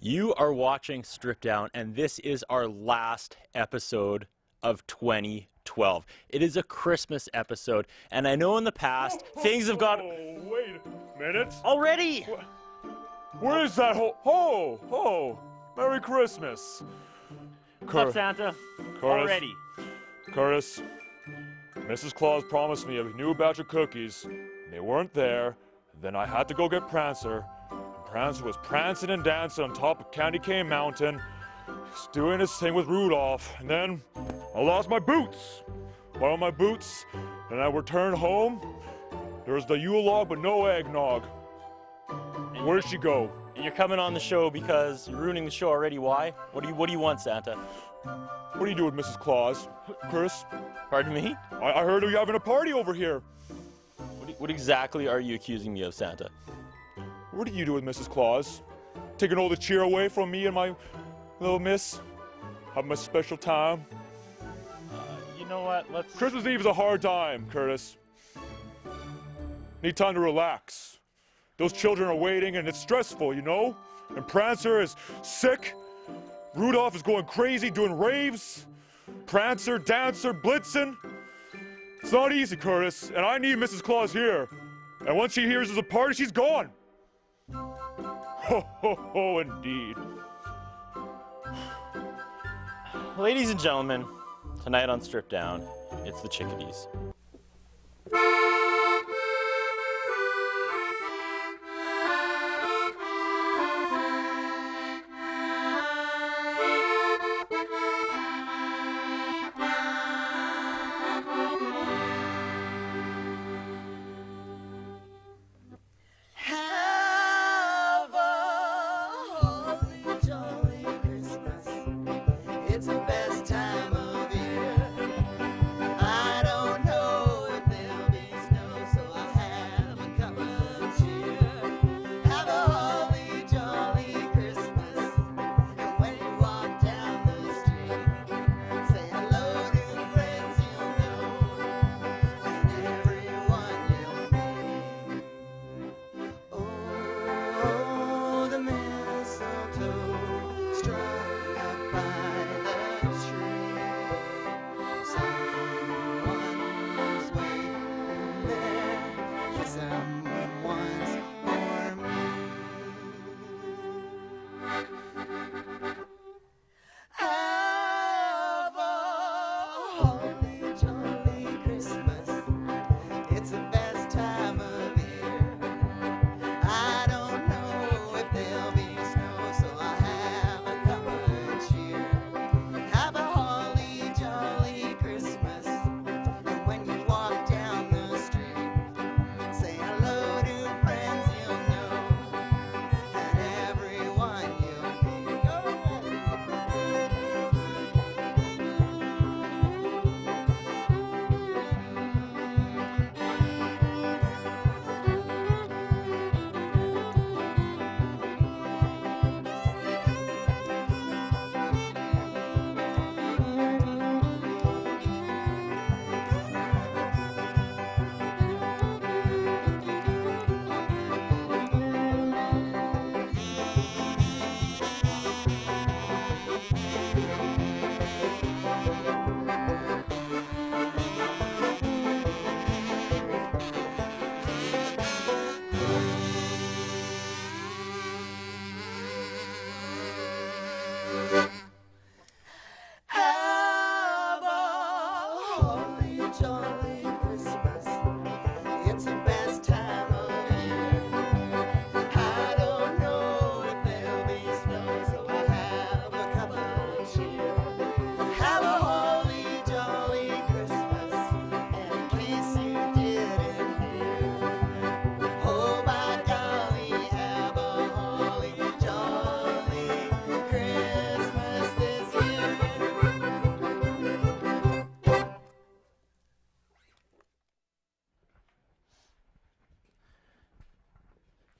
You are watching Stripped Down, and this is our last episode of 2012. It is a Christmas episode, and I know in the past things have got. Oh, wait a minute! Already? Where is that ho? Ho! Ho! Merry Christmas! What's up, Santa? Curtis, already. Curtis, Mrs. Claus promised me a new batch of cookies. They weren't there. Then I had to go get Prancer. Prancer was prancing and dancing on top of Candy Cane Mountain. He was doing his thing with Rudolph. And then I lost my boots. Borrowed my boots, and I returned home. There was the Yule log, but no eggnog. Where'd she go? You're coming on the show because you're ruining the show already. Why? What do you want, Santa? What do you do with Mrs. Claus, Chris? Pardon me? I heard you're having a party over here. What exactly are you accusing me of, Santa? What do you do with Mrs. Claus? Taking all the cheer away from me and my little miss? Having my special time? You know what, let's... Christmas Eve is a hard time, Curtis. Need time to relax. Those children are waiting and it's stressful, you know? And Prancer is sick. Rudolph is going crazy, doing raves. Prancer, Dancer, Blitzen. It's not easy, Curtis, and I need Mrs. Claus here. And once she hears there's a party, she's gone. Ho, ho, ho, indeed. Ladies and gentlemen, tonight on Stripped Down, it's the Chickadees. It's the best time of year. I don't know.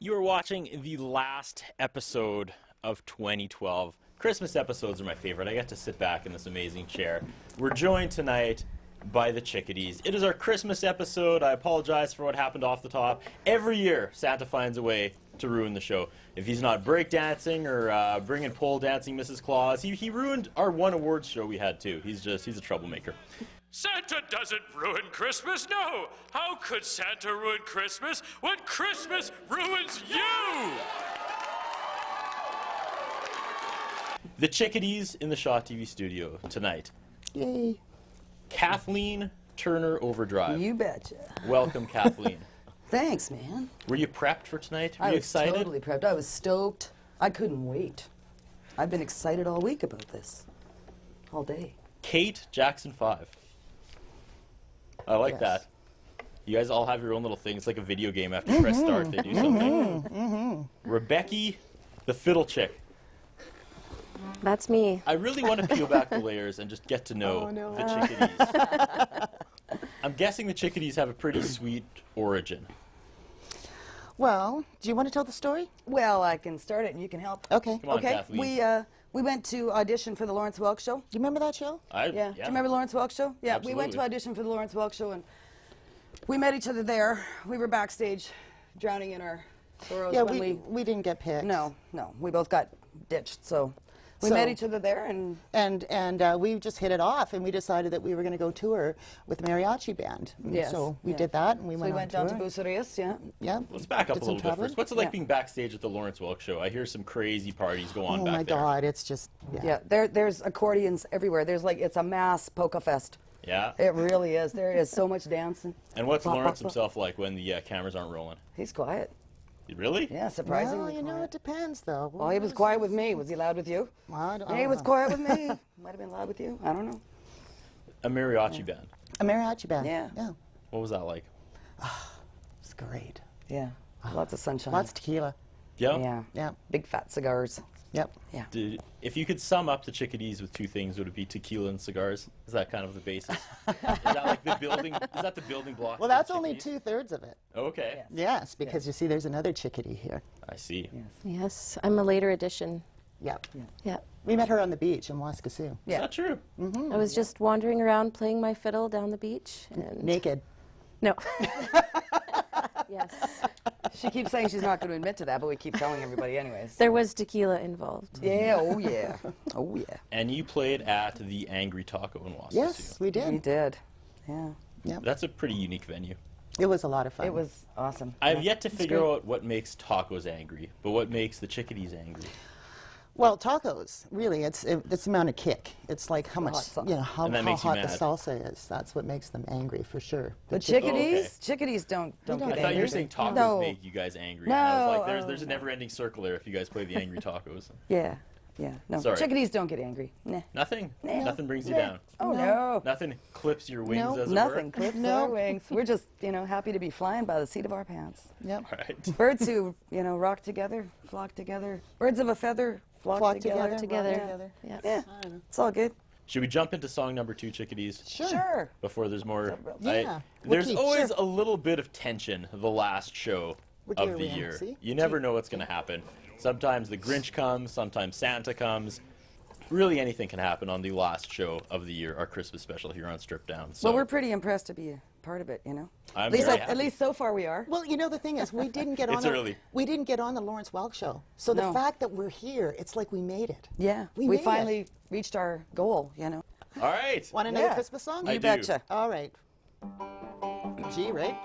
You are watching the last episode of 2012. Christmas episodes are my favorite. I got to sit back in this amazing chair. We're joined tonight by the Chickadees. It is our Christmas episode. I apologize for what happened off the top. Every year, Santa finds a way to ruin the show. If he's not breakdancing or bringing pole dancing Mrs. Claus, he ruined our one awards show we had too. He's a troublemaker. Santa doesn't ruin Christmas, no! How could Santa ruin Christmas when Christmas ruins you? The Chickadees in the Shaw TV studio tonight. Yay. Kathleen Turner Overdrive. You betcha. Welcome, Kathleen. Thanks, man. Were you prepped for tonight? Were you excited? I was totally prepped. I was stoked. I couldn't wait. I've been excited all week about this. All day. Kate Jackson 5. I like that. You guys all have your own little thing. It's like a video game. After you press start, they do something. Rebecca, the fiddle chick. That's me. I really want to peel back the layers and just get to know the Chickadees. I'm guessing the Chickadees have a pretty sweet origin. Well, do you want to tell the story? Well, I can start it and you can help. Okay. Come on, Kathleen. We went to audition for the Lawrence Welk Show. Do you remember that show? Yeah. Do you remember Lawrence Welk Show? Yeah, absolutely. We went to audition for the Lawrence Welk Show and we met each other there. We were backstage drowning in our sorrows. Yeah, when we didn't get picked. No, we both got ditched, so we met each other there and we just hit it off and we decided that we were going to go tour with the mariachi band. Yes. So we did that and we went down to Bucerías, yeah. Let's back up a little bit first. What's it like being backstage at the Lawrence Welk Show? I hear some crazy parties go on back there. Oh my God, it's just there's accordions everywhere. There's like it's a mass polka fest. Yeah. It really is. There is so much dancing. And what's Lawrence himself like when the cameras aren't rolling? He's quiet. Really? Yeah, surprisingly. Well, you know, it depends, though. Well, he was quiet with me. Was he loud with you? He was quiet with me. Might have been loud with you. I don't know. A mariachi band. A mariachi band. Yeah. What was that like? Oh, it was great. Yeah. Lots of sunshine. Lots of tequila. Yep. Yeah. Big fat cigars. Yep. Yeah. If you could sum up the Chickadees with two things, would it be tequila and cigars? Is that kind of the basis? Is that like the building? Is that the building block? Well, that's only 2/3 of it. Okay. Yes, because you see, there's another chickadee here. I see. Yes, I'm a later addition. Yeah. We met her on the beach in Waskesiu. Yeah. Is that true? Mm-hmm. I was just wandering around playing my fiddle down the beach. And naked. No. Yes. She keeps saying she's not going to admit to that, but we keep telling everybody anyways. There was tequila involved. Yeah, oh yeah. And you played at the Angry Taco in Waskesiu. Yes, we did. We did, yeah. That's a pretty unique venue. It was a lot of fun. It was awesome. I have yet to figure out what makes tacos angry, but what makes the Chickadees angry? Well, tacos, really, it's the amount of kick. It's like how much, how hot the salsa is. That's what makes them angry, for sure. But chickadees don't get angry. I thought you were saying tacos make you guys angry. No. And I was like, there's a never-ending circle there if you guys play the Angry Tacos. No. Sorry. Chickadees don't get angry. Nah. Nothing? Nah. Nothing brings you down? Oh, no. Nothing clips your wings, as it were? Nothing clips our wings. We're just, happy to be flying by the seat of our pants. Yep. All right. Birds who, rock together, flock together. Birds of a feather. Flock together. Yeah. It's all good. Should we jump into song number 2, Chickadees? Sure. Before there's more. There's always a little bit of tension the last show of the year. You never know what's going to happen. Sometimes the Grinch comes, sometimes Santa comes. Really anything can happen on the last show of the year, our Christmas special here on Stripped Down. So. Well, we're pretty impressed to be part of it, at least so far we are. Well, the thing is, we didn't get on. We didn't get on the Lawrence Welk Show. So the fact that we're here, it's like we made it. Yeah, we finally reached our goal. All right. Want another Christmas song? You betcha. All right. G, right?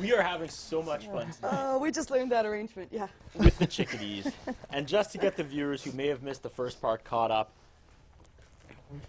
We are having so much fun tonight. We just learned that arrangement, yeah. With the Chickadees. And just to get the viewers who may have missed the first part caught up,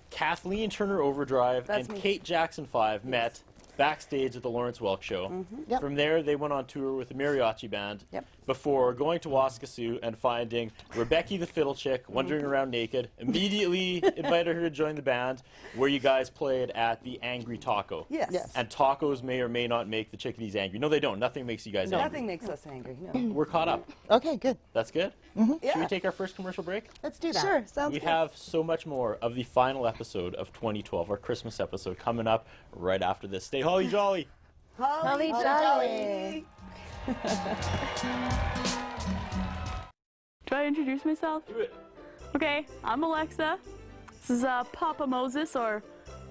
Kathleen Turner Overdrive and Kate Jackson 5 met backstage at the Lawrence Welk Show. Yep. From there, they went on tour with the mariachi band before going to Waskesiu and finding Rebecca the fiddle chick wandering around naked. Immediately invited her to join the band, where you guys played at the Angry Taco. Yes. And tacos may or may not make the Chickadees angry. No, they don't. Nothing makes you guys angry. Nothing makes us angry. No. We're caught up. Okay, good. That's good? Yeah. Should we take our first commercial break? Let's do that. Sure, sounds good. We have so much more of the final episode of 2012, our Christmas episode, coming up right after this. Stay Holly Jolly. Holly Jolly. Do I introduce myself? Do it. Okay, I'm Alexa. This is Papa Moses, or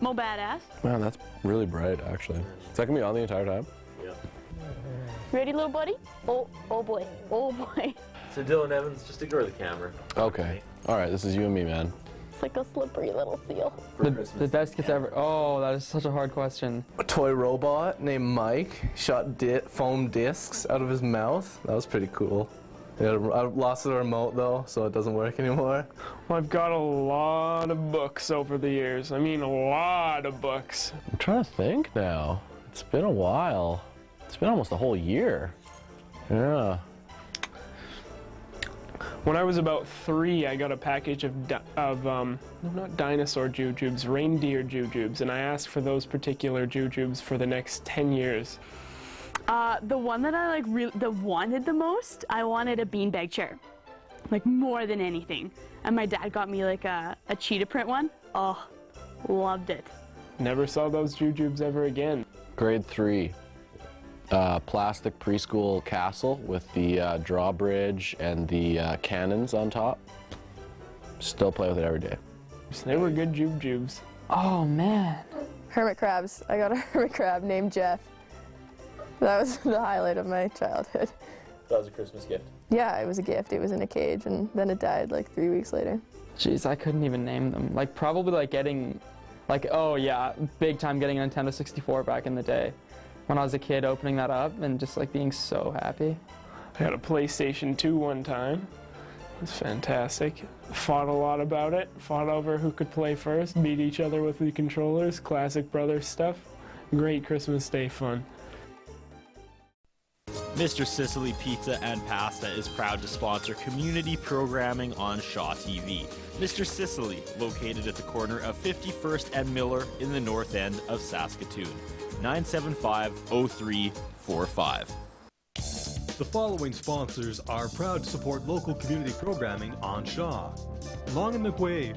Mo Badass. Man, that's really bright, actually. Is that going to be on the entire time? Yeah. Ready, little buddy? Oh, oh boy. Oh boy. So Dylan Evans, just ignore the camera. Okay. All right, this is you and me, man. Like a slippery little seal. The best kids ever. Oh, that is such a hard question. A toy robot named Mike shot foam discs out of his mouth. That was pretty cool. Yeah, I lost the remote though, so it doesn't work anymore. Well, I've got a lot of books over the years. I mean, a lot of books. I'm trying to think now. It's been a while. It's been almost a whole year. Yeah. When I was about 3, I got a package of not dinosaur jujubes, reindeer jujubes, and I asked for those particular jujubes for the next 10 years. The one that I wanted the most, I wanted a beanbag chair, like more than anything. And my dad got me like a cheetah print one. Oh, loved it. Never saw those jujubes ever again. Grade 3. Plastic preschool castle with the drawbridge and the cannons on top. Still play with it every day. They were good jujubes. Oh man. Hermit crabs. I got a hermit crab named Jeff. That was the highlight of my childhood. That was a Christmas gift. Yeah, it was a gift. It was in a cage and then it died like 3 weeks later. Jeez, I couldn't even name them. Like probably like getting, like oh yeah, big time getting a Nintendo 64 back in the day. When I was a kid, opening that up and just like being so happy. I got a PlayStation 2 one time. It was fantastic. Fought a lot about it. Fought over who could play first. Beat each other with the controllers. Classic brother stuff. Great Christmas Day fun. Mr. Sicily Pizza and Pasta is proud to sponsor community programming on Shaw TV. Mr. Sicily, located at the corner of 51st and Miller in the north end of Saskatoon. 975-0345. The following sponsors are proud to support local community programming on Shaw. Long and McQuade,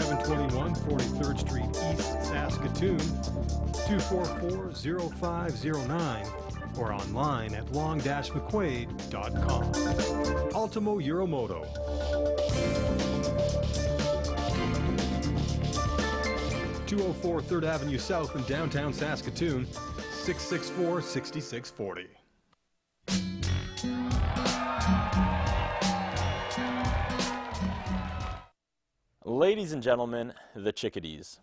721 43rd Street East, Saskatoon, 244-0509, or online at long-mcquade.com. Ultimo Euromoto. 204 3rd Avenue South in downtown Saskatoon, 664-6640. Ladies and gentlemen, the Chickadees.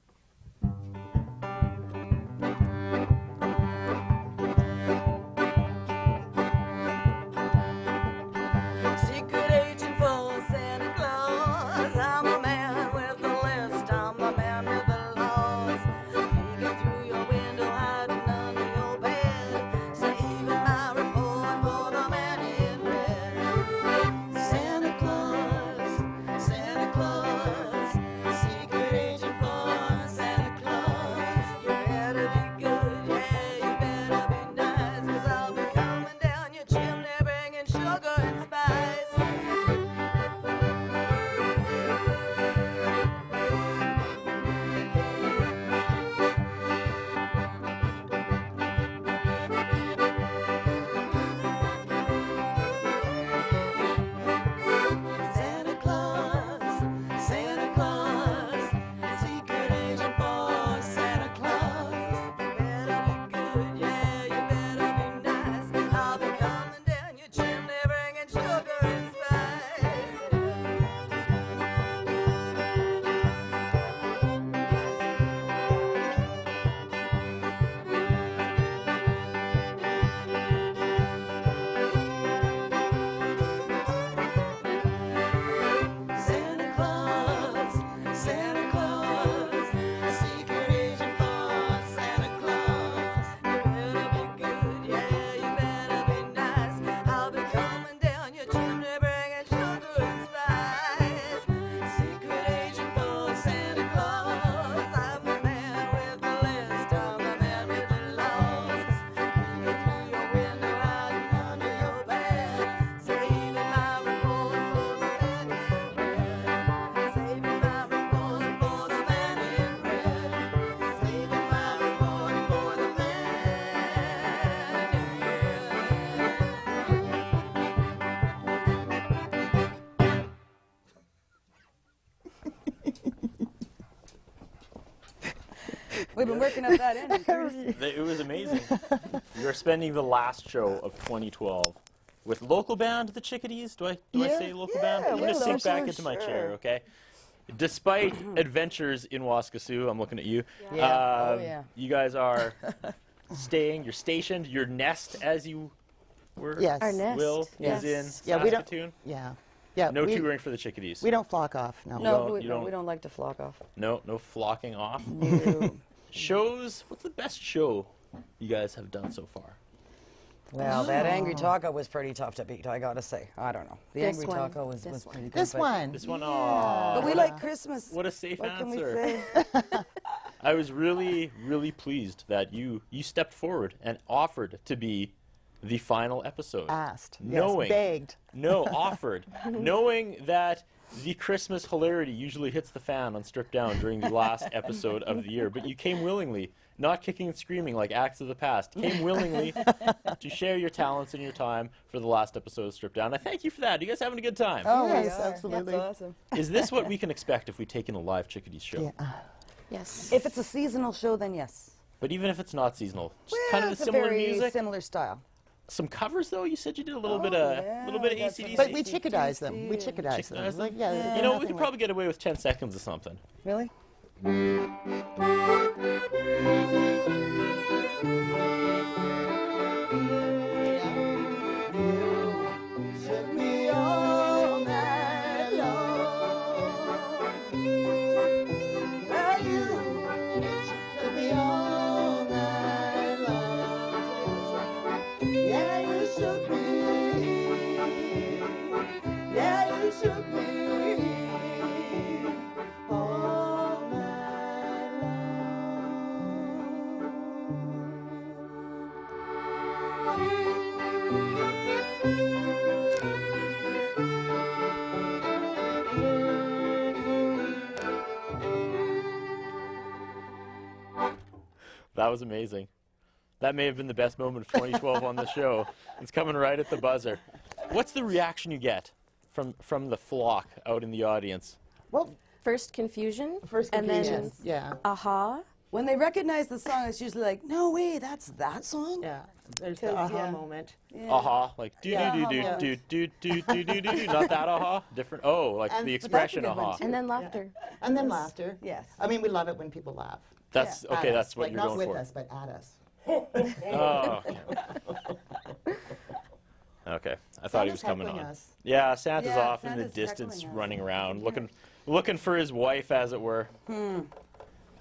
We've been working up that end. It was amazing. You're spending the last show of 2012 with local band, the Chickadees. Do I say local band? I'm going to sink back into my chair, okay? Despite adventures in Waskesiu, I'm looking at you. Yeah. You guys are staying. You're stationed. Your nest, as you were. Yes. Our nest. Will is in Saskatoon. No touring for the Chickadees. We don't flock off. No, we don't like to flock off. No flocking off. No. Shows. What's the best show you guys have done so far? Well, that Angry Taco was pretty tough to beat, I gotta say. I don't know. The Angry Taco was pretty good. This one, but we like Christmas. What a safe answer. What can we say? I was really, really pleased that you stepped forward and offered to be the final episode. Asked. Knowing, yes, begged. No, offered. Knowing that the Christmas hilarity usually hits the fan on Stripped Down during the last episode of the year, but you came willingly, not kicking and screaming like acts of the past, came willingly to share your talents and your time for the last episode of Stripped Down. I thank you for that. Are you guys having a good time? Oh, yes, absolutely. That's awesome. Is this what we can expect if we take in a live Chickadees show? Yeah. Yes. If it's a seasonal show, then yes. But even if it's not seasonal, just kind of the similar music? It's a very similar style. Some covers, though. You said you did a little bit of AC/DC. But we chickadize them. Like, yeah, you know, we could probably get away with 10 seconds or something. Really? That was amazing. That may have been the best moment of 2012 on the show. It's coming right at the buzzer. What's the reaction you get from the flock out in the audience? Well, first confusion, and then aha. When they recognize the song, it's usually like, no way, that's that song? Yeah, there's the aha moment. Yeah. Aha, like do-do-do-do-do-do-do-do-do, not that aha, different, like the expression aha. And then laughter. And then laughter. Yes. I mean, we love it when people laugh. That's okay. That's what you're going for. Not with us, but at us. Okay. I thought he was coming on. Yeah, Santa's off in the distance, running around, looking for his wife, as it were.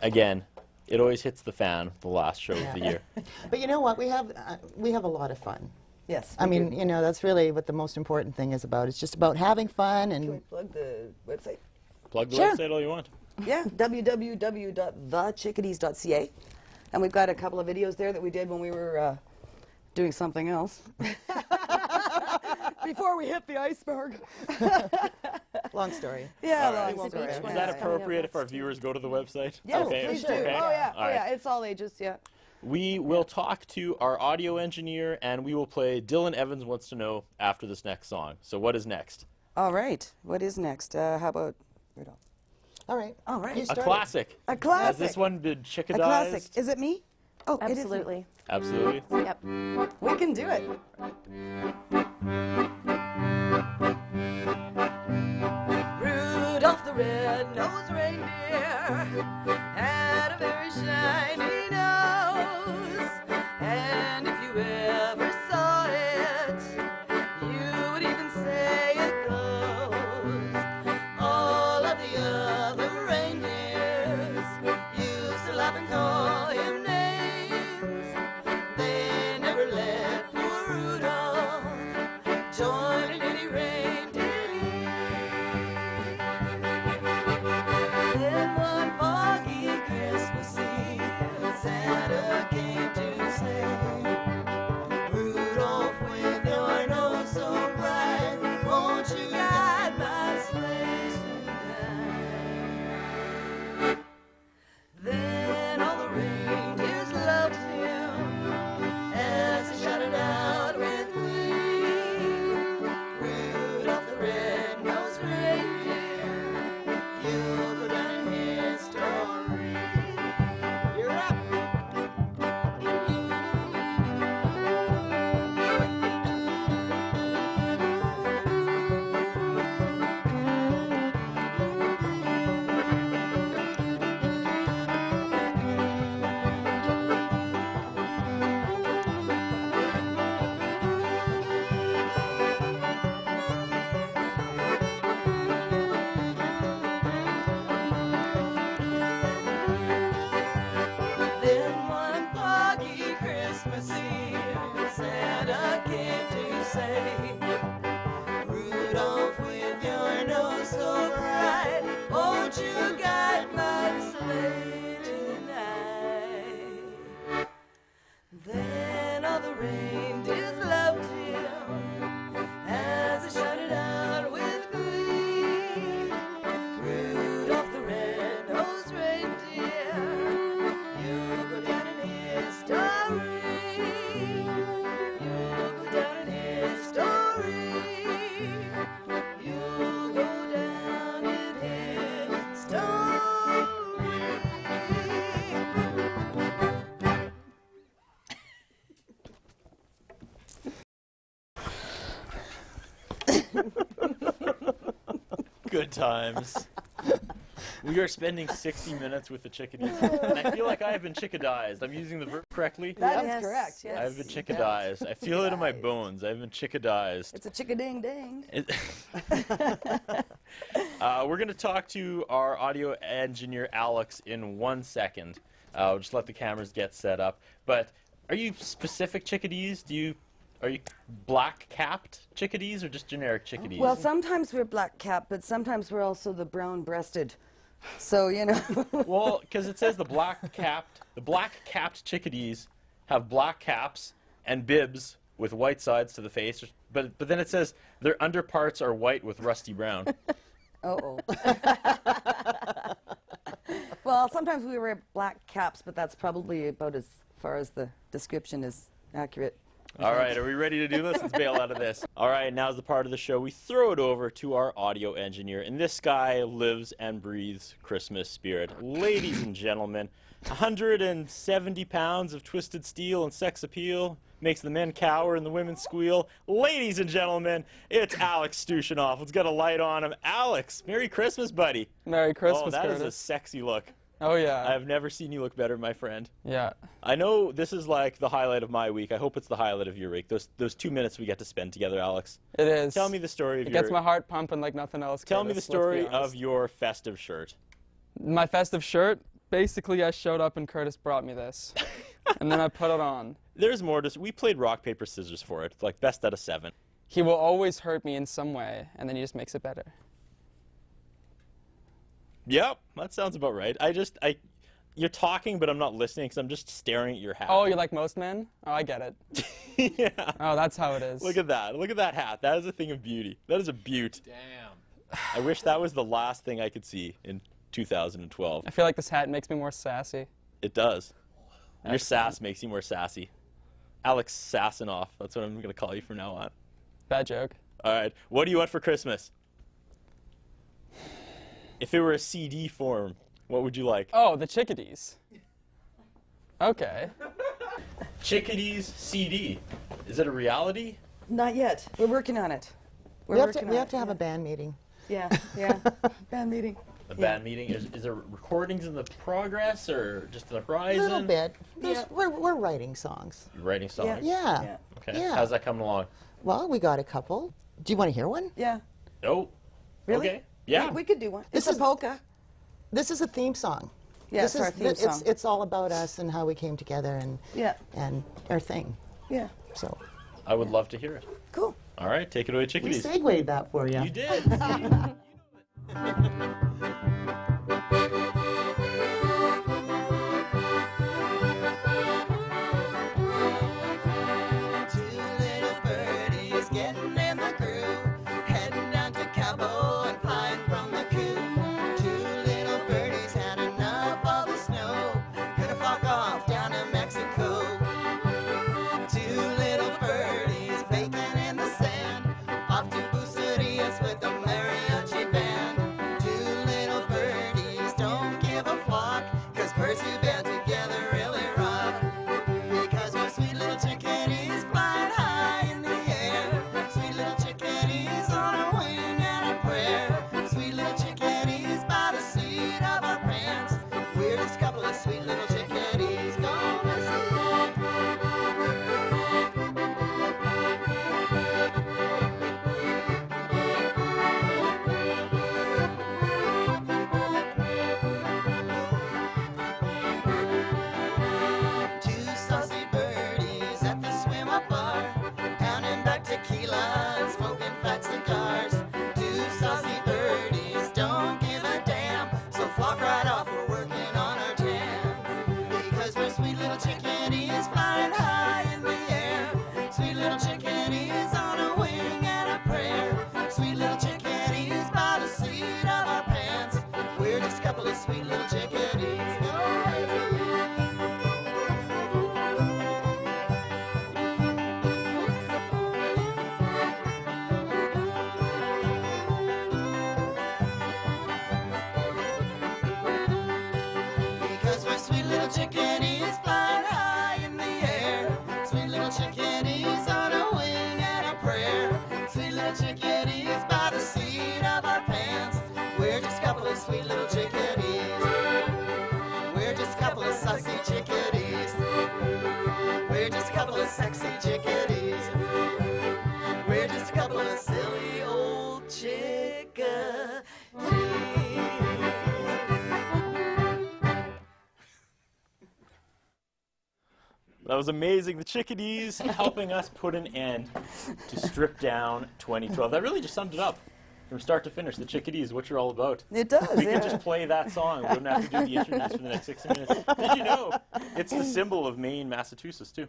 Again, it always hits the fan. The last show of the year. But you know what? We have a lot of fun. Yes. I mean, you know, that's really what the most important thing is about. It's just about having fun and. Can we plug the website? Plug the website all you want. Yeah, www.thechickadees.ca, and we've got a couple of videos there that we did when we were doing something else. Before we hit the iceberg. Long story. Yeah, long story. Is that appropriate if our viewers go to the website? Yes, okay, please do. Okay. Oh, yeah. All right. It's all ages, We will talk to our audio engineer, and we will play Dylan Evans Wants to Know after this next song. So what is next? All right. What is next? How about Rudolph? All right. All right. A classic. A classic. Has this one been chickadized? A classic. Is it me? Oh, absolutely. It is me. Absolutely. Yep. We can do it. Rudolph the red-nosed reindeer had a very shiny nose, and if you ever saw it, you would even say it glows. All of the other reindeers used to laugh and call him names. They never let poor Rudolph join in any reindeer league. Then one foggy Good times. We are spending 60 minutes with the chickadees. And I feel like I have been chickadized. I'm using the verb correctly? That is correct, yes. I've been chickadized. I feel it in my bones. I've been chickadized. It's a chickading-ding. We're going to talk to our audio engineer, Alex, in 1 second. We'll just let the cameras get set up. But are you specific chickadees? Are you black-capped chickadees or just generic chickadees? Well, sometimes we're black-capped, but sometimes we're also the brown-breasted. So, you know. Well, because it says the black-capped chickadees have black caps and bibs with white sides to the face, but then it says their underparts are white with rusty brown. Uh-oh. Well, sometimes we wear black caps, but that's probably about as far as the description is accurate. All right, are we ready to do this? Let's bail out of this. All right, now's the part of the show we throw it over to our audio engineer, and this guy lives and breathes Christmas spirit. Ladies and gentlemen, 170 pounds of twisted steel and sex appeal makes the men cower and the women squeal. Ladies and gentlemen, it's Alex Stushinoff. Let's get a light on him. Alex, Merry Christmas, buddy. Merry Christmas, oh, that Curtis. Is a sexy look. Oh, yeah. I've never seen you look better, my friend. Yeah. I know this is like the highlight of my week. I hope it's the highlight of your week. Those 2 minutes we get to spend together, Alex. It is. Tell me the story of your... It gets my heart pumping like nothing else. Tell me the story of your festive shirt. My festive shirt? Basically, I showed up and Curtis brought me this. And then I put it on. There's more to... We played rock, paper, scissors for it. It's like best out of 7. He will always hurt me in some way, and then he just makes it better. Yep, that sounds about right. You're talking, but I'm not listening because I'm just staring at your hat. Oh, you're like most men? Oh, I get it. Yeah. Oh, that's how it is. Look at that. Look at that hat. That is a thing of beauty. That is a beaut. Damn. I wish that was the last thing I could see in 2012. I feel like this hat makes me more sassy. It does. Excellent. Your sass makes you more sassy. Alex Sassinoff. That's what I'm going to call you from now on. Bad joke. All right. What do you want for Christmas? If it were a CD form, what would you like? Oh, the Chickadees. Okay. Chickadees CD. Is it a reality? Not yet. We're working on it. We have to have a band meeting. Yeah, yeah. Band meeting. A band meeting? Is there recordings in the progress or just the horizon? A little bit. Yeah. We're writing songs. You're writing songs? Yeah. Yeah. Okay. Yeah. How's that coming along? Well, we got a couple. Do you want to hear one? Yeah. Oh. Really? Okay. Yeah. We could do one. This is a polka. This is a theme song. Yeah, this is our theme song. It's all about us and how we came together and our thing. Yeah. So. I would love to hear it. Cool. All right, take it away, Chickadees. We segued that for you. You did. With a mariachi band, two That was amazing. The Chickadees helping us put an end to Stripped Down 2012. That really just summed it up. From start to finish, the Chickadees, what you're all about. It does. We can just play that song. We don't have to do the interviews for the next 6 minutes. Did you know it's the symbol of Maine, Massachusetts, too?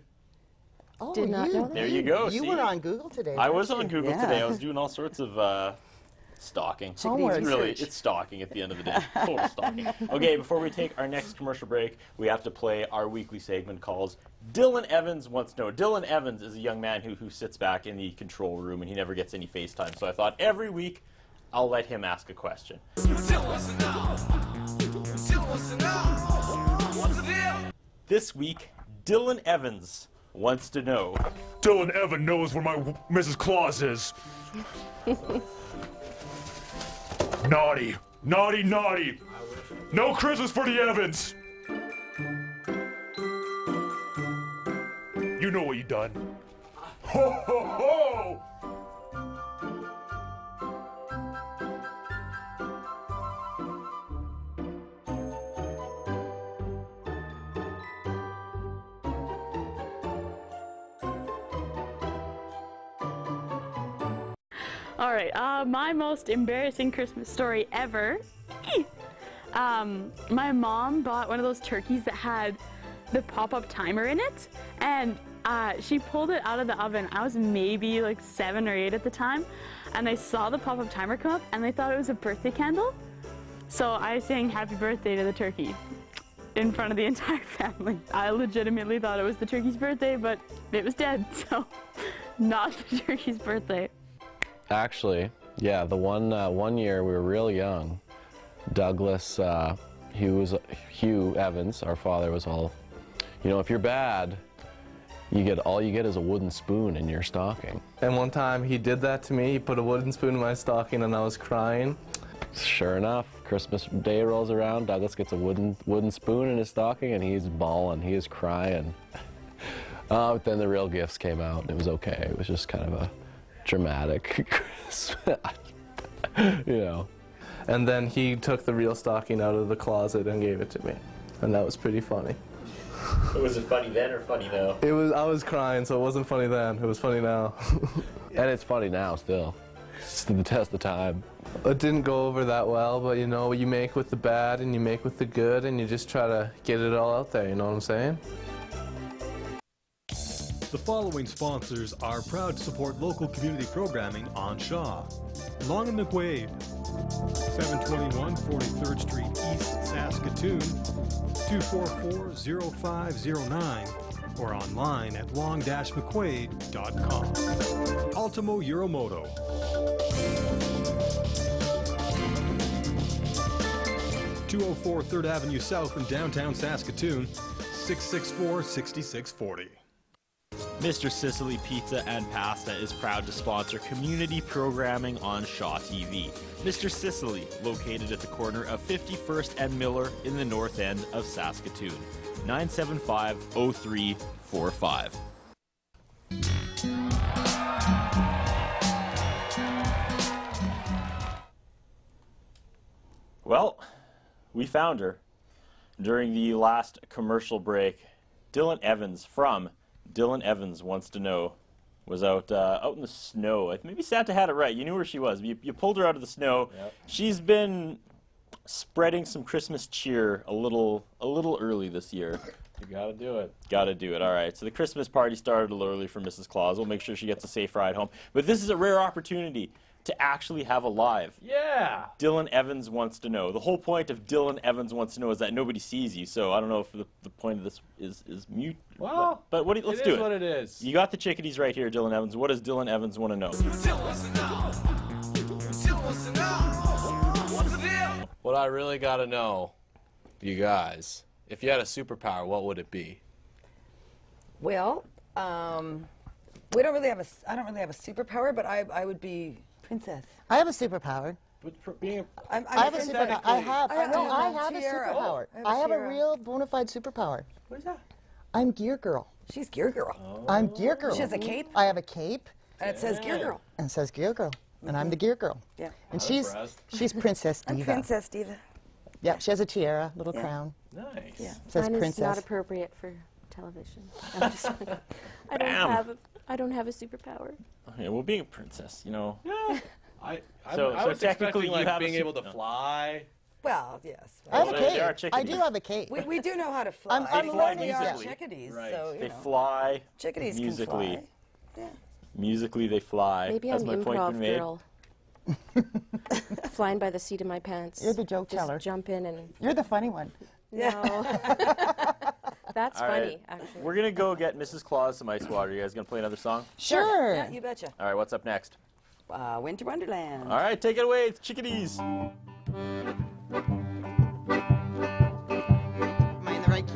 Oh, did not know that. There you go. You were on Google today. I was on Google today. I was doing all sorts of stalking. Homework. Really, it's stalking at the end of the day. Total stalking. Okay, before we take our next commercial break, we have to play our weekly segment called Dylan Evans Wants to Know. Dylan Evans is a young man who sits back in the control room and he never gets any FaceTime. So I thought every week I'll let him ask a question. This week, Dylan Evans wants to know. Dylan Evans knows where my Mrs. Claus is. Naughty, naughty, naughty. No Christmas for the Evans. You know what you done. Ho, ho, ho! All right, my most embarrassing Christmas story ever. My mom bought one of those turkeys that had the pop-up timer in it, and she pulled it out of the oven. I was maybe like 7 or 8 at the time, and I saw the pop-up timer come up, and I thought it was a birthday candle. So I sang happy birthday to the turkey in front of the entire family. I legitimately thought it was the turkey's birthday, but it was dead, so not the turkey's birthday. Actually, yeah, the one year we were real young, Douglas, Hugh Evans, our father, was all, you know, if you're bad, you get all you get is a wooden spoon in your stocking. And one time he did that to me. He put a wooden spoon in my stocking, and I was crying. Sure enough, Christmas Day rolls around. Douglas gets a wooden spoon in his stocking, and he's bawling. He is crying. But then the real gifts came out, and it was okay. It was just kind of a dramatic Christmas, you know. And then he took the real stocking out of the closet and gave it to me, and that was pretty funny. Was it funny then or funny now? It was. I was crying, so it wasn't funny then. It was funny now. And it's funny now still. It's the test of time. It didn't go over that well, but you know, you make with the bad and you make with the good, and you just try to get it all out there. You know what I'm saying? The following sponsors are proud to support local community programming on Shaw. Long & McQuade, 721 43rd Street East, Saskatoon, 244-0509, or online at long-mcquade.com. Ultimo Euromoto, 204 3rd Avenue South in downtown Saskatoon, 664-6640. Mr. Sicily Pizza and Pasta is proud to sponsor community programming on Shaw TV. Mr. Sicily, located at the corner of 51st and Miller in the north end of Saskatoon. 975-0345. Well, we found her during the last commercial break. Dylan Evans from Dylan Evans Wants to Know was out in the snow. Maybe Santa had it right. You knew where she was. You pulled her out of the snow. Yep. She's been spreading some Christmas cheer a little early this year. You gotta do it. Gotta do it. All right. So the Christmas party started a little early for Mrs. Claus. We'll make sure she gets a safe ride home. But this is a rare opportunity to actually have a live. Yeah. Dylan Evans Wants to Know. The whole point of Dylan Evans Wants to Know is that nobody sees you, so I don't know if the point of this is mute. Well, but what do you, let's do it. It is what it is. You got the Chickadees right here, Dylan Evans. What does Dylan Evans want to know? What I really got to know, you guys, if you had a superpower, what would it be? Well, I don't really have a superpower, but I would be princess. I have a superpower. I have a real bona fide superpower. What is that? I'm Gear Girl. She's Gear Girl. Oh. I'm Gear Girl. She has a cape. I have a cape. And it says Gear Girl. And it says Gear Girl. And I'm the Gear Girl. Yeah. And she's Princess Diva. I'm Princess Diva. Yeah. She has a tiara, little crown. Nice. Yeah. It says Princess. Mine is not appropriate for. television. I don't have a superpower. Okay, well, being a princess, you know. Yeah. I was technically you have being able to fly. Well, yes. Right. I have a cape. I do have a cape. We do know how to fly. I'm learning our chickadees. Right. So, you know. They fly. Chickadees musically. Can fly. Yeah. Musically, they fly. Maybe that's I'm an improv girl. Flying by the seat of my pants. You're the joke teller. Just jump in and. You're the funny one. Yeah. No. That's all funny, right. Actually. We're gonna go get Mrs. Claus some ice water. You guys gonna play another song? Sure. Yeah, you betcha. All right. What's up next? Winter Wonderland. All right. Take it away, Chickadees. Am I in the right key?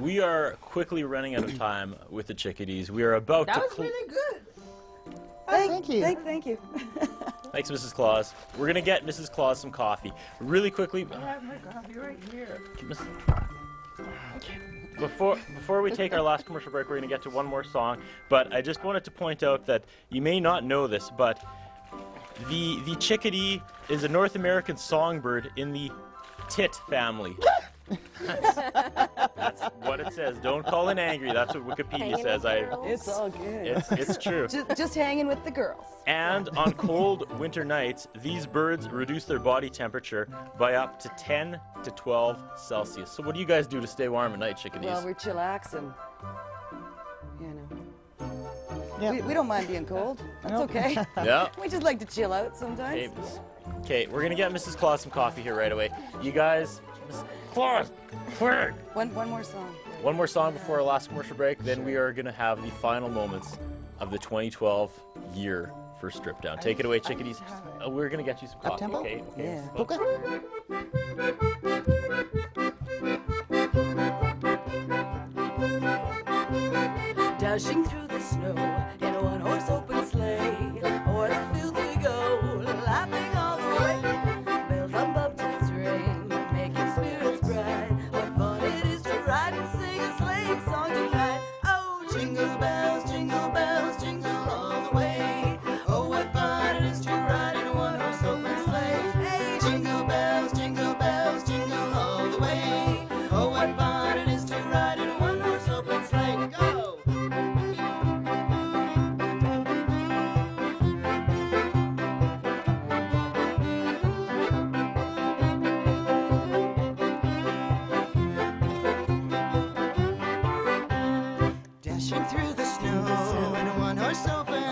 We are quickly running out of time with the Chickadees. We are about to... That was really good. Thank you. Thank you. Thanks, Mrs. Claus. We're going to get Mrs. Claus some coffee. Really quickly... I have my coffee right here. Before we take our last commercial break, we're going to get to one more song. But I just wanted to point out that you may not know this, but the chickadee is a North American songbird in the tit family. That's what it says. Don't call in angry. That's what Wikipedia says. It's all good. It's true. Just hanging with the girls. And on cold winter nights, these birds reduce their body temperature by up to 10 to 12 Celsius. So what do you guys do to stay warm at night, chickadees? Well, we're chillaxing. You know. Yep. We don't mind being cold. That's okay. Yep. We just like to chill out sometimes. Okay, we're going to get Mrs. Claus some coffee here right away. You guys... Claus, quick! One more song. One more song before our last commercial break, then we are going to have the final moments of the 2012 year for Stripped Down. Take it away, chickadees. We're going to get you some coffee, okay? Yeah. Okay. Dashing through the snow in a one-horse open sleigh, o'er the fields we go, laughing all the way.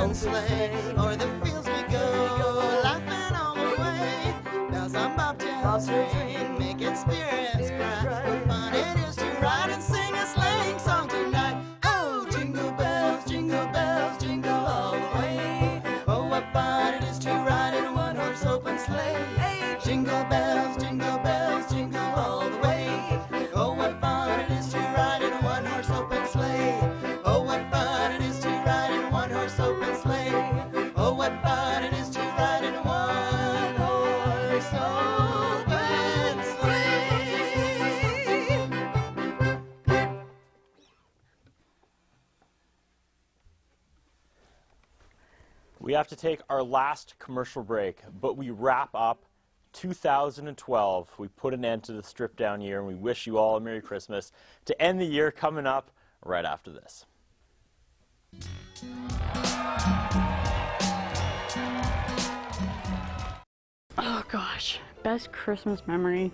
and sleigh. O'er the fields we go, laughing all the way. Bells on bobtails ring, making spirits cry. What fun it is to ride and sing a sleighing song tonight. Oh, jingle bells, jingle all the way. Oh, what fun it is to ride in a one-horse open sleigh. Hey, jingle bells, jingle bells, jingle all the way. Oh, what fun it is to ride in a one-horse open sleigh. Oh, what fun it is to ride in a one-horse open sleigh. Oh, what fun it is to ride in a one-horse open sleigh. We have to take our last commercial break, but we wrap up 2012, we put an end to the stripped down year, and we wish you all a Merry Christmas. To end the year, coming up right after this. Oh gosh, best Christmas memory.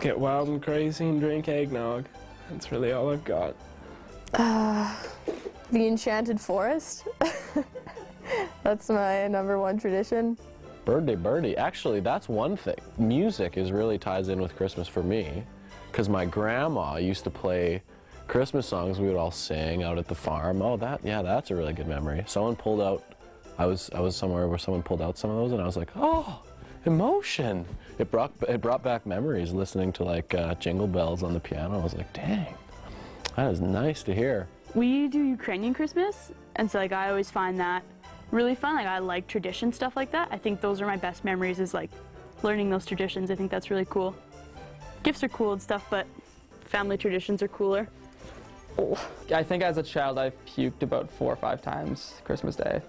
Get wild and crazy and drink eggnog. That's really all I've got. The Enchanted Forest. That's my #1 tradition. Birthday, birdie. Actually, that's one thing. Music is really ties in with Christmas for me, because my grandma used to play Christmas songs we would all sing out at the farm. Oh, that, yeah, that's a really good memory. Someone pulled out, I was somewhere where someone pulled out some of those, and I was like, oh, emotion. It brought back memories listening to like Jingle Bells on the piano. I was like, dang, that is nice to hear. We do Ukrainian Christmas, and so like I always find that really fun. Like I like tradition stuff like that. I think those are my best memories, is like learning those traditions. I think that's really cool. Gifts are cool and stuff, but family traditions are cooler. Oh. I think as a child I've puked about 4 or 5 times Christmas Day.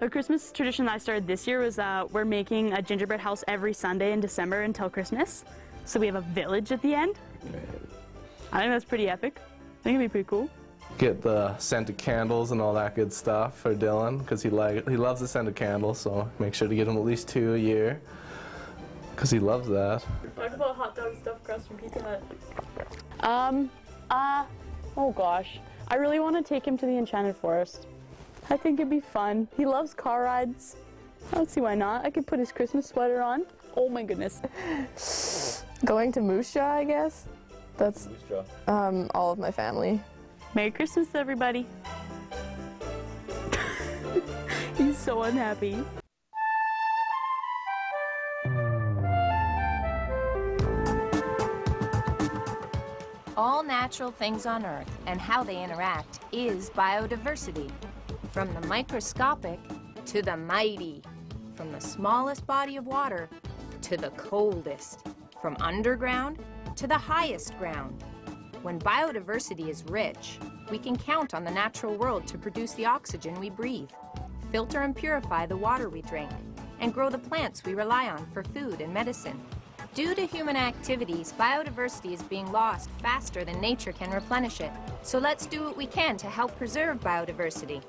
A Christmas tradition that I started this year was we're making a gingerbread house every Sunday in December until Christmas. So we have a village at the end. I think that's pretty epic. I think it'd be pretty cool. Get the scented candles and all that good stuff for Dylan, because he loves the scented candles, so make sure to get him at least 2 a year, because he loves that. Talk about hot dog stuffed crust from Pizza Hut. Oh gosh, I really want to take him to the Enchanted Forest. I think it'd be fun. He loves car rides. I don't see why not. I could put his Christmas sweater on. Oh my goodness. Going to Moose Jaw, I guess. That's all of my family. Merry Christmas, everybody. He's so unhappy. All natural things on Earth and how they interact is biodiversity. From the microscopic to the mighty. From the smallest body of water to the coldest. From underground to the highest ground. When biodiversity is rich, we can count on the natural world to produce the oxygen we breathe, filter and purify the water we drink, and grow the plants we rely on for food and medicine. Due to human activities, biodiversity is being lost faster than nature can replenish it. So let's do what we can to help preserve biodiversity.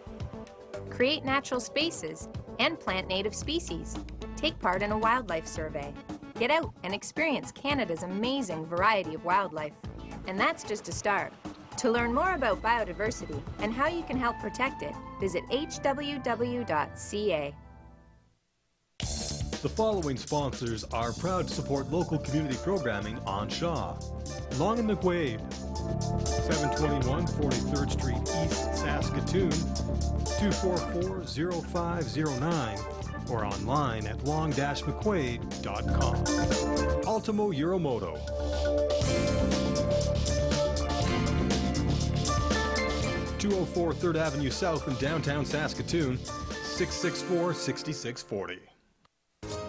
Create natural spaces and plant native species. Take part in a wildlife survey. Get out and experience Canada's amazing variety of wildlife. And that's just a start. To learn more about biodiversity and how you can help protect it, visit hww.ca. The following sponsors are proud to support local community programming on Shaw. Long & McQuade, 721 43rd Street East, Saskatoon, 244-0509, or online at long-mcquade.com. Ultimo Euromoto. 204 3rd Avenue South in downtown Saskatoon, 664-6640.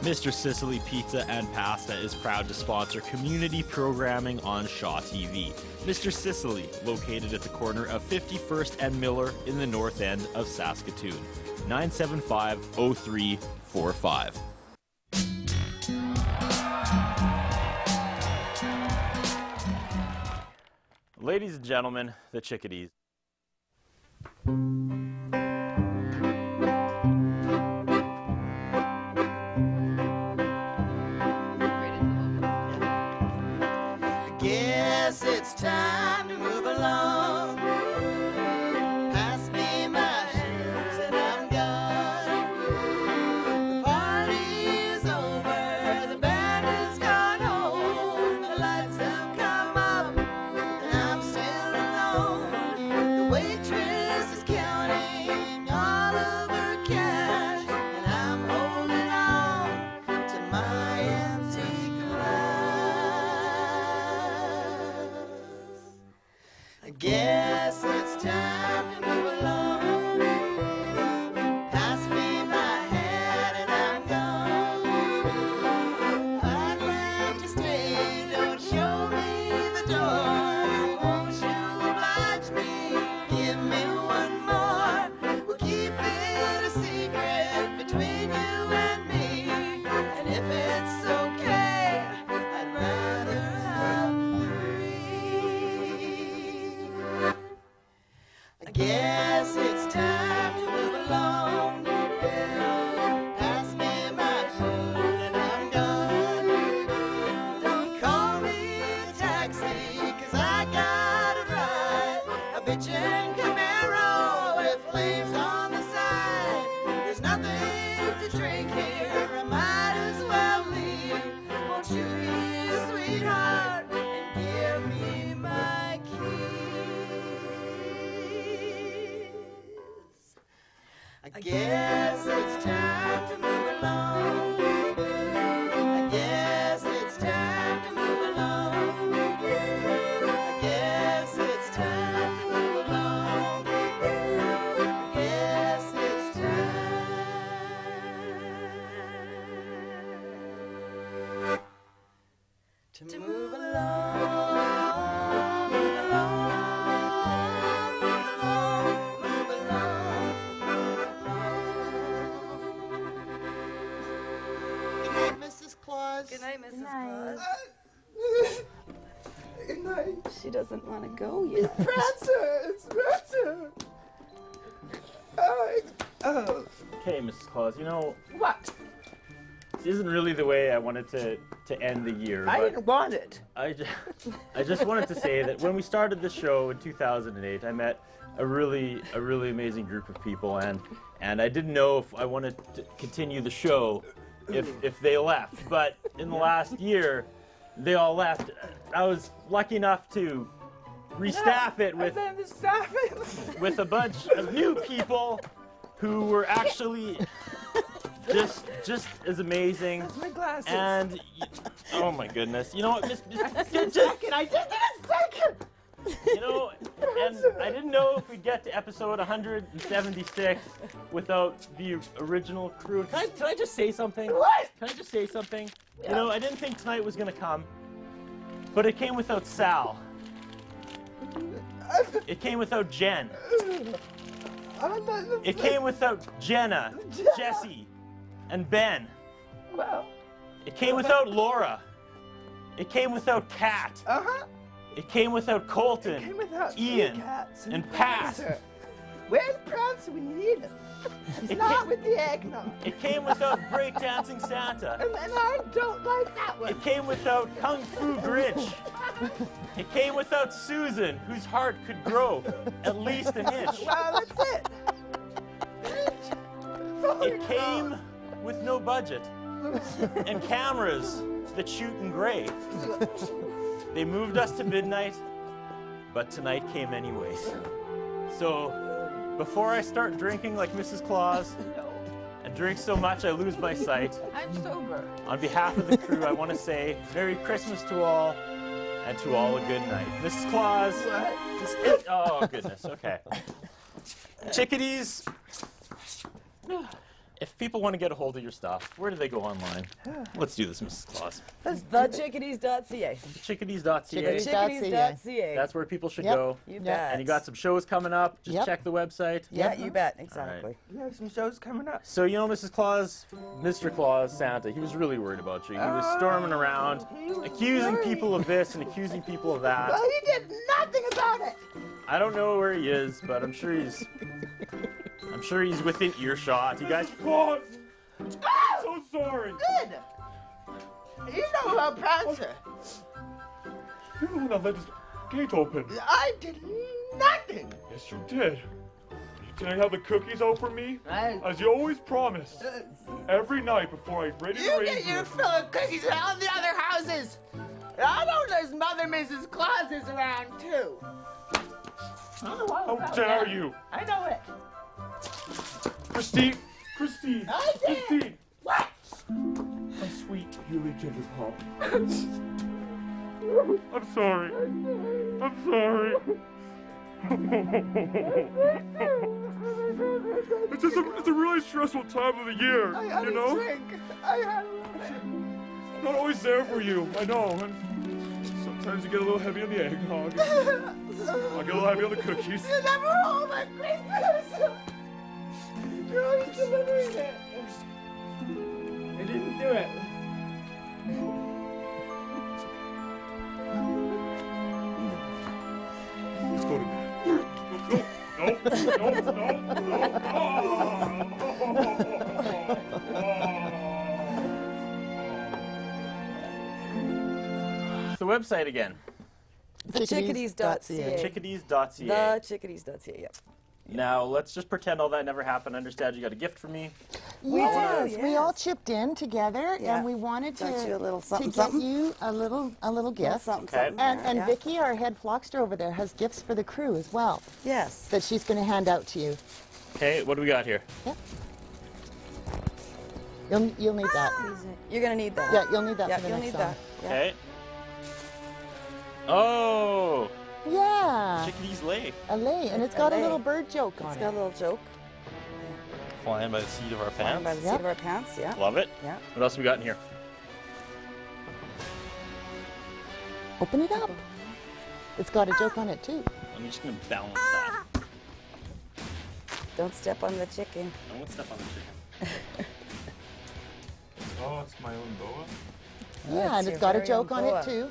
Mr. Sicily Pizza and Pasta is proud to sponsor community programming on Shaw TV. Mr. Sicily, located at the corner of 51st and Miller in the north end of Saskatoon, 975-0345. Ladies and gentlemen, the Chickadees. I guess it's time to move along. I guess it's time to move along. I guess it's time to move along. I guess it's time to move along. I guess it's time to move along, move along. Good night, Mrs. Claus. Good night. She doesn't want to go yet. It's Prancer! It's Prancer! Oh. Okay, Mrs. Claus, you know... What? This isn't really the way I wanted to end the year. I didn't want it. I just wanted to say that when we started the show in 2008, I met a really amazing group of people, and I didn't know if I wanted to continue the show if they left, but in the last year, they all left. I was lucky enough to restaff it with a bunch of new people who were actually just as amazing. That's my glasses. And oh my goodness, you know what? I did it in a second. You know, and I didn't know if we'd get to episode 176 without the original crew. Can I just say something? What? Can I just say something? Yeah. You know, I didn't think tonight was going to come, but it came without Sal. It came without Jen. It came without Jenna, Jesse, and Ben. Wow. It came without Laura. It came without Kat. Uh-huh. It came without Colton, it came without Ian, and Pat. Where's Prancer when you need him? He's not with the eggnog. It came without Breakdancing Santa. And I don't like that one. It came without Kung Fu Grinch. It came without Susan, whose heart could grow at least an inch. Wow, that's it. It came with no budget and cameras that shoot in gray. They moved us to midnight, but tonight came anyways. So, before I start drinking like Mrs. Claus, and drink so much I lose my sight, I'm sober. On behalf of the crew, I want to say Merry Christmas to all, and to all a good night. Mrs. Claus, oh goodness, okay. Chickadees, if people want to get a hold of your stuff, where do they go online? Let's do this, Mrs. Claus. That's thechickadees.ca. Thechickadees.ca. That's where people should go. You bet. And you got some shows coming up. Just check the website. Yeah, you bet. Exactly. Right. We have some shows coming up. So, you know, Mrs. Claus, Mr. Claus, Santa, he was really worried about you. He was storming around, accusing people of this and accusing people of that. Well, he did nothing about it. I don't know where he is, but I'm sure he's... I'm sure he's within earshot. You guys. God, I'm so sorry. Good. You know about Prancer. You wouldn't have let this gate open. I did nothing. Yes, you did. You didn't have the cookies out for me, as you always promised. Every night before I ready to raise you. You get your fill of cookies in all the other houses. I know there's Mother Mrs. Claus is around too. How dare you? I know it. Christine! I did. Christine! What? My sweet, newly gendered pop. I'm sorry. I'm sorry. It's a really stressful time of the year, you know? I'm not always there for you, I know. Sometimes you get a little heavy on the eggnog. I get a little heavy on the cookies. You never hold my Christmas! You're always delivering it. I didn't do it. Let's go to bed. No. The website again. Thechickadees.ca. Thechickadees.ca. Thechickadees.ca, yep. Now, let's just pretend all that never happened. I understand you got a gift for me. Yes, we all chipped in together, and we wanted to get you a little gift. And Vicki, our head flockster over there, has gifts for the crew as well. Yes. That she's going to hand out to you. Okay, what do we got here? Yep. You'll need that. You're gonna need that. Yeah, you'll need that for the next song. Okay. Oh. Yeah. Chickadees lay. A lay, and it's got a little bird joke on it. It's got a little joke. Flying by the seat of our pants. Flying by the seat of our pants. Yeah. Love it. Yeah. What else have we got in here? Open it up. It's got a joke on it too. I'm just gonna balance that. Don't step on the chicken. I won't step on the chicken. Oh, it's my own boa. Yeah, and it's got a joke on it too.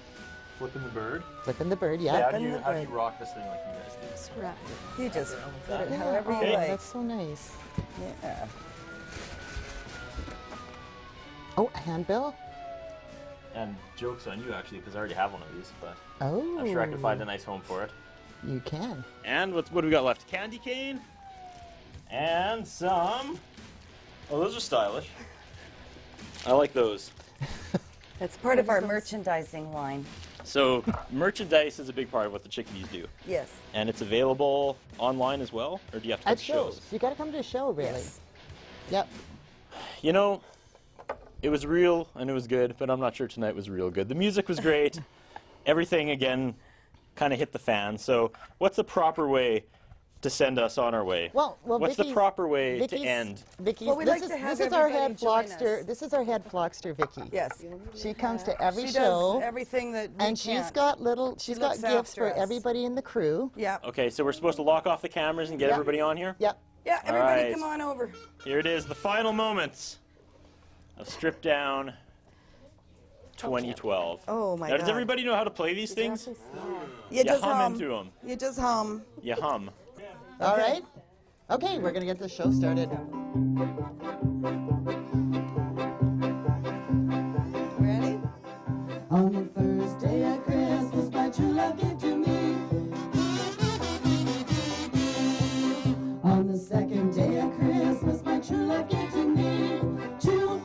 Flipping the bird. Flipping the bird, yeah. How do you rock this thing like you guys do? It's right. You just flip it however you like. That's so nice. Yeah. Oh, a handbill. And joke's on you actually, because I already have one of these, but I'm sure I can find a nice home for it. You can. And what do we got left? Candy cane. And some. Oh, those are stylish. I like those. That's part of our merchandising line. So merchandise is a big part of what the Chickadees do. Yes. And it's available online as well? Or do you have to come to shows? You got to come to a show, really. Yes. Yep. You know, it was real and it was good, but I'm not sure tonight was real good. The music was great. Everything, again, kind of hit the fan. So what's the proper way to send us on our way? Well, what's the proper way to end? Vicky's, well, this is our head flockster. This is our head flockster, Vicky. Yes, she comes to every show. She does everything that we she's got little. She's got gifts for everybody in the crew. Yeah. Okay, so we're supposed to lock off the cameras and get everybody on here. Yep. Yeah, everybody, come on over. Here it is, the final moments of Stripped Down 2012. Oh my God! Does everybody know how to play these things? You just hum into them. You just hum. You hum. All right. Okay, we're going to get the show started. Ready? On the first day of Christmas, my true love gave to me. On the second day of Christmas, my true love gave to me. Two.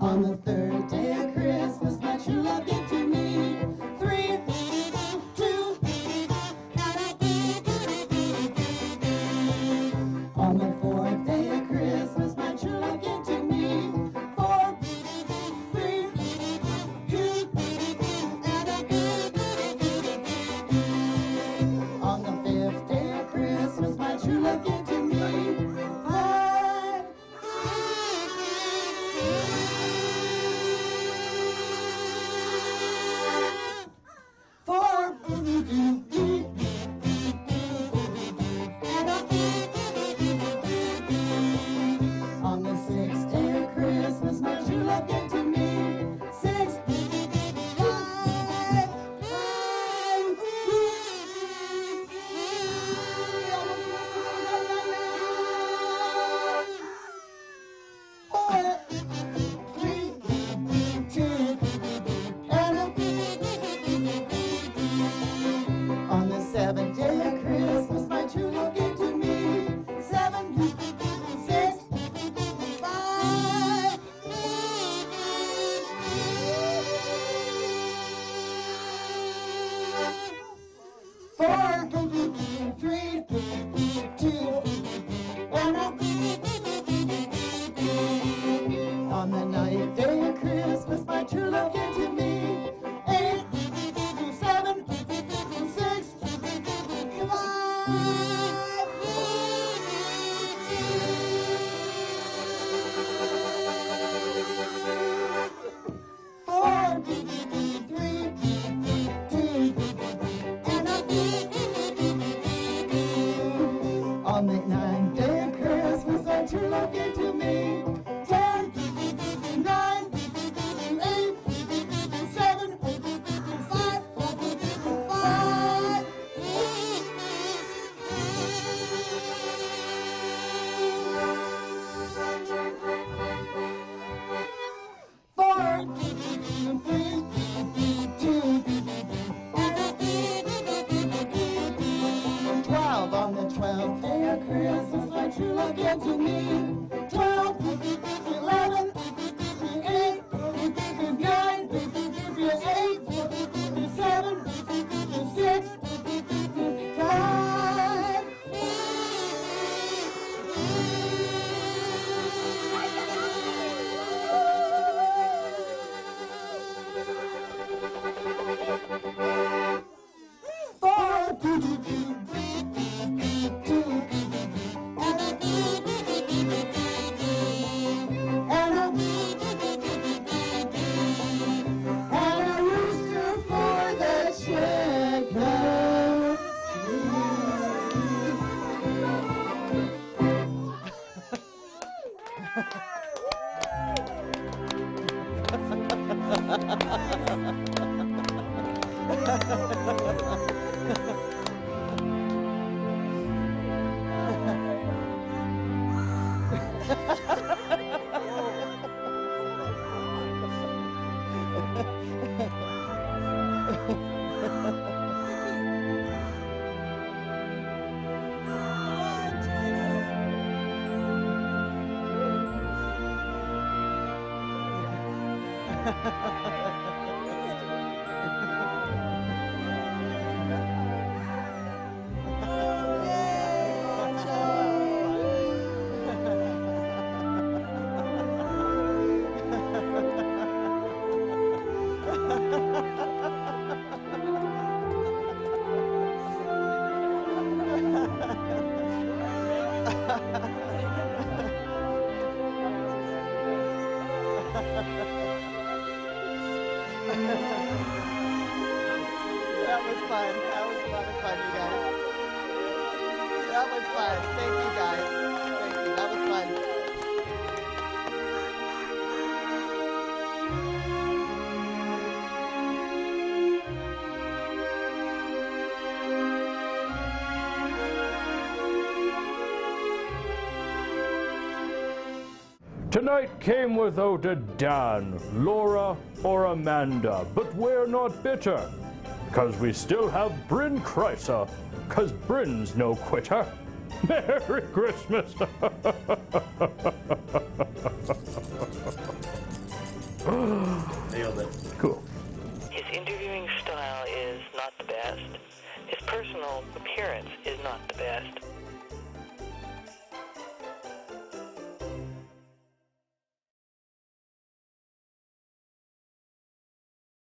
On the third day of Christmas, my true love gave to me. Three. Tonight came without a Dan, Laura, or Amanda, but we're not bitter, because we still have Bryn Kreiser, because Bryn's no quitter. Merry Christmas! Nailed it. Cool. His interviewing style is not the best. His personal appearance is not the best.